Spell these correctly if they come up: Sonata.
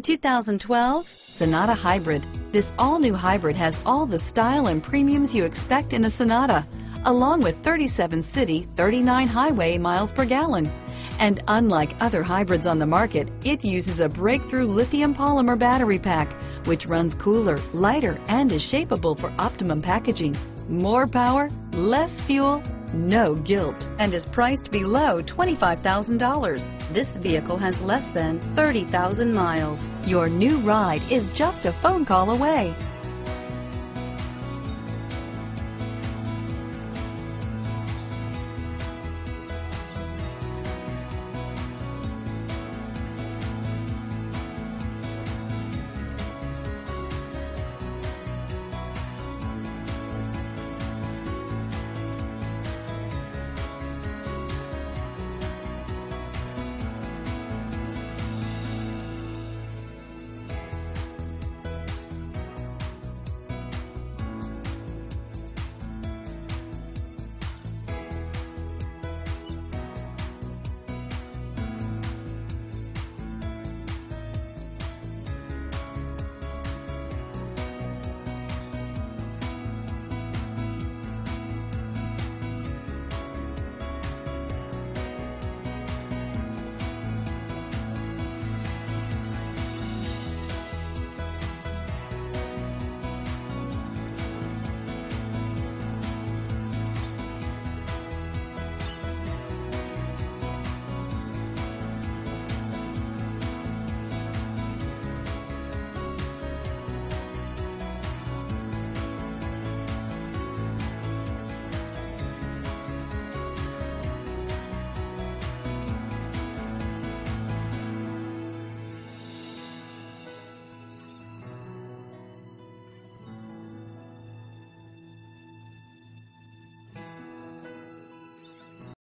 The 2012 Sonata Hybrid. This all-new hybrid has all the style and premiums you expect in a Sonata, along with 37 city, 39 highway miles per gallon. And unlike other hybrids on the market, it uses a breakthrough lithium polymer battery pack, which runs cooler, lighter, and is shapeable for optimum packaging. More power, less fuel, no guilt, and is priced below $25,000. This vehicle has less than 30,000 miles. Your new ride is just a phone call away.